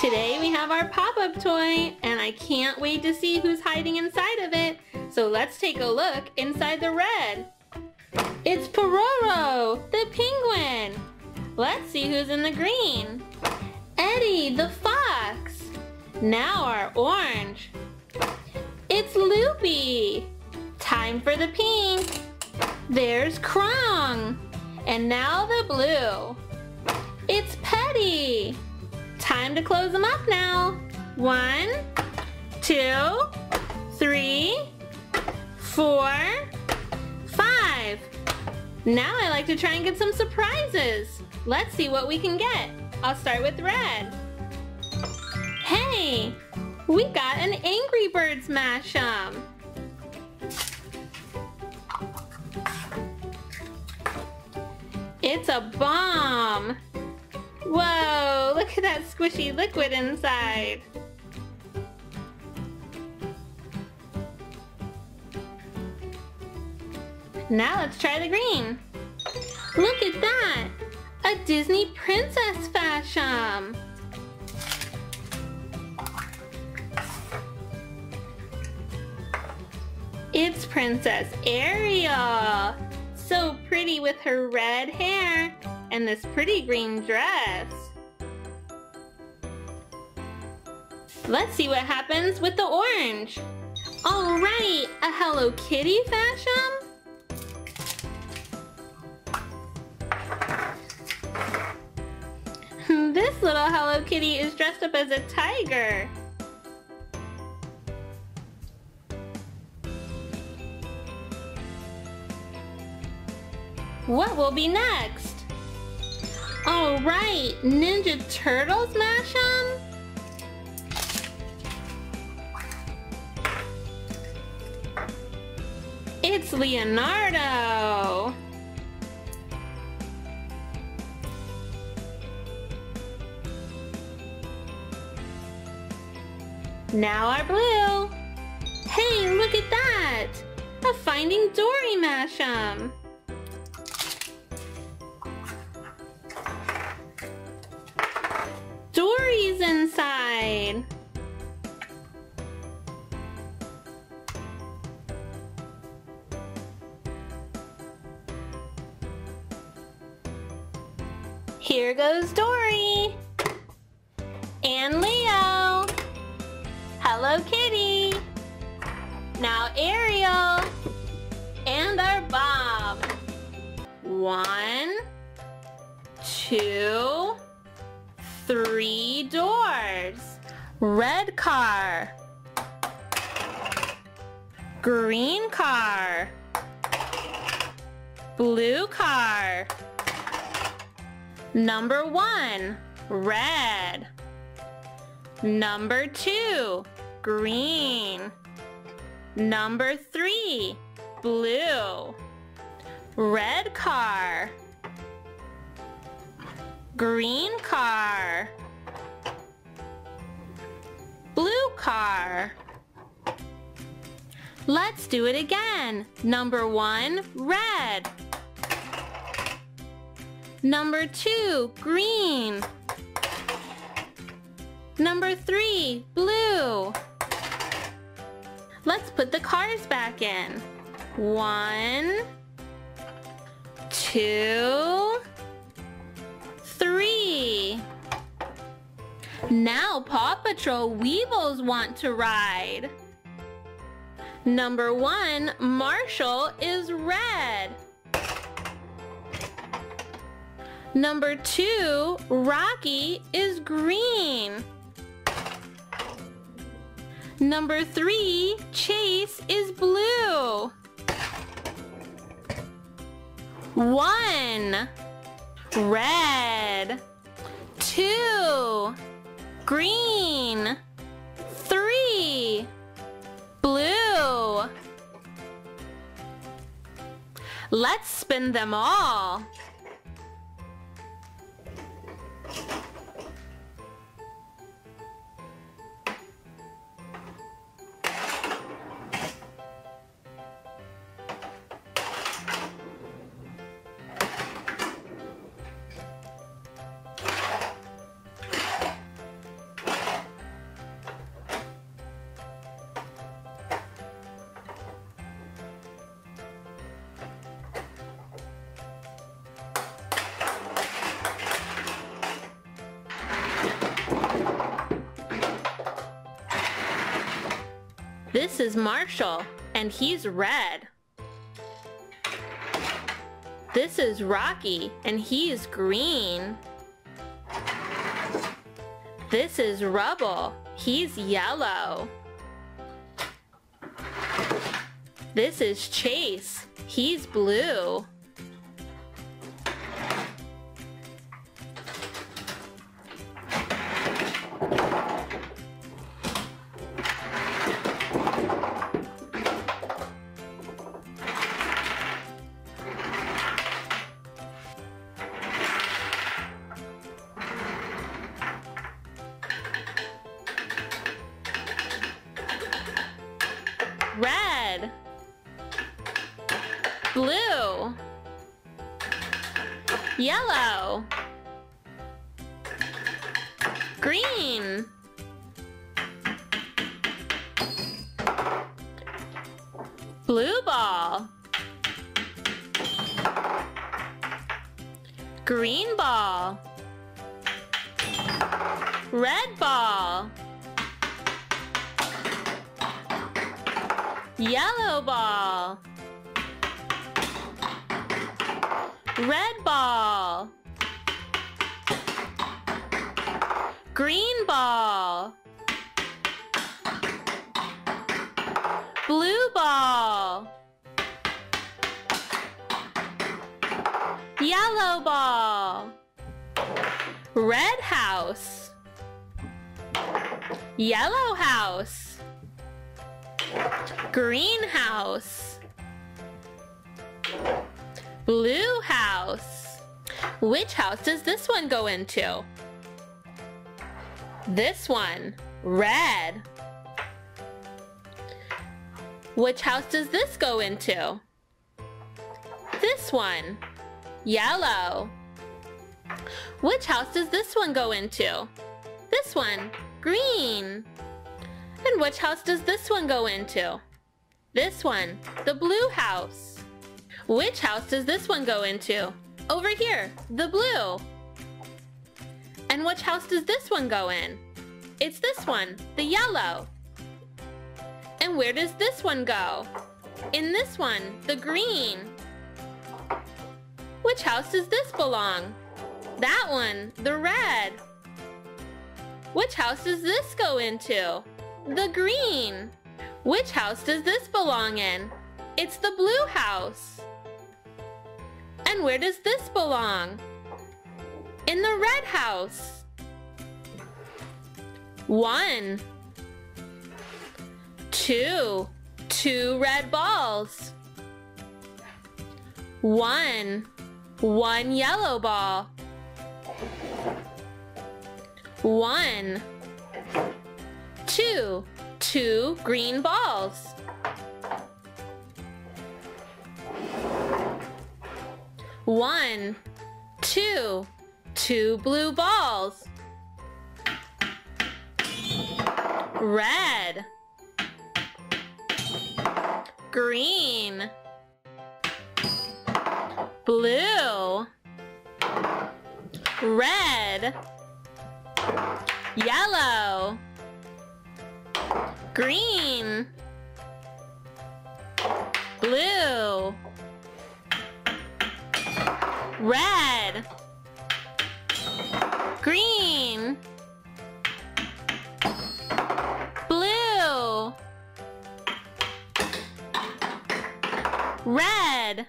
Today we have our pop-up toy, and I can't wait to see who's hiding inside of it. So let's take a look inside the red. It's Pororo, the penguin. Let's see who's in the green. Eddie, the fox. Now our orange. It's Loopy. Time for the pink. There's Krong. And now the blue. It's Petty. Time to close them up now. 1, 2, 3, 4, 5. Now I like to try and get some surprises. Let's see what we can get. I'll start with red. Hey, we got an Angry Birds Mashem. It's a bomb. Whoa, look at that squishy liquid inside. Now let's try the green. Look at that! A Disney princess fashion. It's Princess Ariel. So pretty with her red hair and this pretty green dress. Let's see what happens with the orange. All right, a Hello Kitty fashion. This little Hello Kitty is dressed up as a tiger. What will be next? All right, Ninja Turtles Mashem. It's Leonardo. Now our blue. Hey, look at that! A Finding Dory Mashem. Dory's inside. Here goes Dory. And Leo. Hello Kitty. Now Ariel. And our Bob. 1, 2, 3 doors. Red car. Green car. Blue car. Number 1, red. Number 2, green. Number 3, blue. Red car. Green car. Blue car. Let's do it again. Number 1, red. Number 2, green. Number 3, blue. Let's put the cars back in. 1, 2, 3. Now Paw Patrol Weebles want to ride. Number 1, Marshall is red. Number 2, Rocky is green. Number 3, Chase is blue. 1, red. 2, green. 3, blue. Let's spin them all. This is Marshall, and he's red. This is Rocky, and he's green. This is Rubble, he's yellow. This is Chase, he's blue. Red, blue, yellow, green, blue ball, green ball, red ball, yellow ball, red ball, green ball, blue ball, yellow ball, red house, yellow house, green house, blue house. Which house does this one go into? This one, red. Which house does this go into? This one, yellow. Which house does this one go into? This one, green. And which house does this one go into? This one, the blue house. Which house does this one go into? Over here, the blue. And which house does this one go in? It's this one, the yellow. And where does this one go? In this one, the green. Which house does this belong? That one, the red. Which house does this go into? The green. Which house does this belong in? It's the blue house. And where does this belong? In the red house. 1, 2, 2 red balls. 1, 1 yellow ball. 1, 2, 2 green balls. 1, 2, 2 blue balls. Red, green, blue, red, yellow, green, blue, red, green, blue, red.